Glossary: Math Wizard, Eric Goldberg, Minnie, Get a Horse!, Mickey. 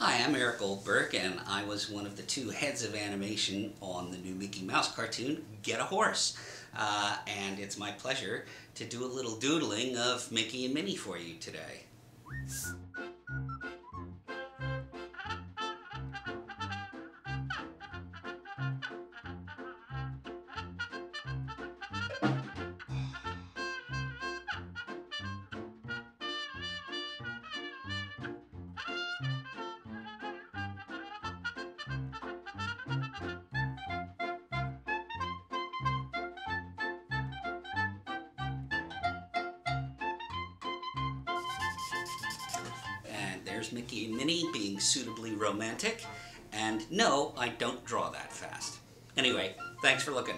Hi, I'm Eric Goldberg, and I was one of the two heads of animation on the new Mickey Mouse cartoon, Get a Horse. And it's my pleasure to do a little doodling of Mickey and Minnie for you today. There's Mickey and Minnie being suitably romantic, and no, I don't draw that fast. Anyway, thanks for looking.